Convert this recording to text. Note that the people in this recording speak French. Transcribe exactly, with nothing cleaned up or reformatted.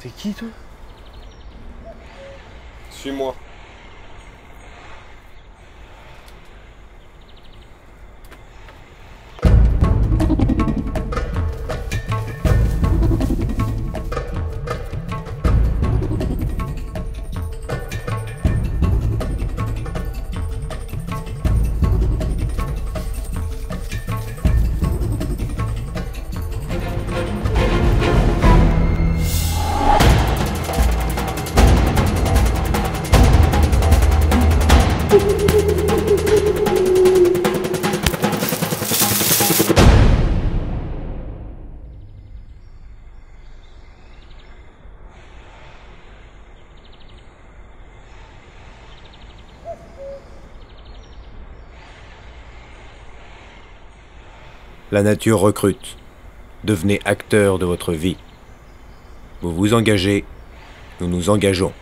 T'es qui, toi? Suis-moi. La nature recrute. Devenez acteur de votre vie. Vous vous engagez, nous nous engageons.